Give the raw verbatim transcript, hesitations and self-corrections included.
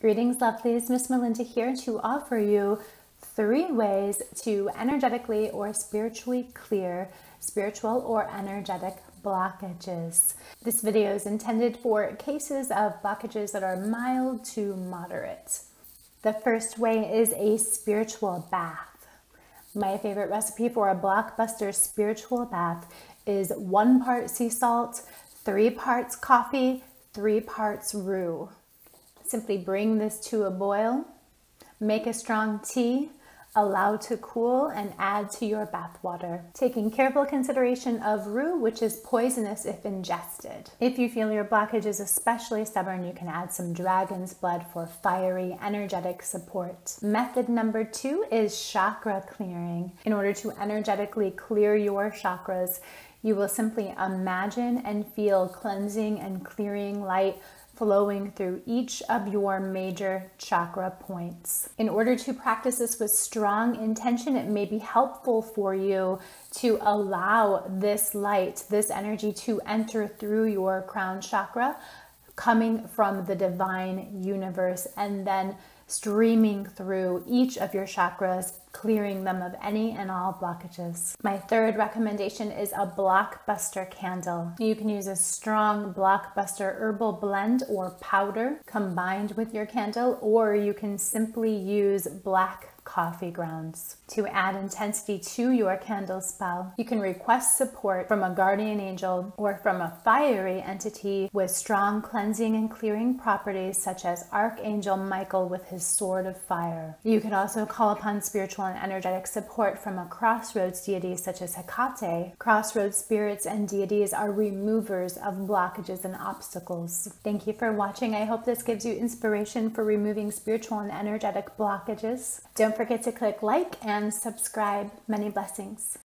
Greetings, lovelies. Miss Melinda here to offer you three ways to energetically or spiritually clear spiritual or energetic blockages. This video is intended for cases of blockages that are mild to moderate. The first way is a spiritual bath. My favorite recipe for a blockbuster spiritual bath is one part sea salt, three parts coffee, three parts roux. Simply bring this to a boil, make a strong tea, allow to cool, and add to your bath water, taking careful consideration of roux, which is poisonous if ingested. If you feel your blockage is especially stubborn, you can add some dragon's blood for fiery, energetic support. Method number two is chakra clearing. In order to energetically clear your chakras, you will simply imagine and feel cleansing and clearing light flowing through each of your major chakra points. In order to practice this with strong intention, it may be helpful for you to allow this light, this energy to enter through your crown chakra, coming from the divine universe, and then streaming through each of your chakras, clearing them of any and all blockages. My third recommendation is a blockbuster candle. You can use a strong blockbuster herbal blend or powder combined with your candle, or you can simply use black coffee grounds. To add intensity to your candle spell, you can request support from a guardian angel or from a fiery entity with strong cleansing and clearing properties, such as Archangel Michael with his sword of fire. You can also call upon spiritual and energetic support from a crossroads deity such as Hecate. Crossroads spirits and deities are removers of blockages and obstacles. Thank you for watching. I hope this gives you inspiration for removing spiritual and energetic blockages. Don't forget to click like and subscribe. Many blessings.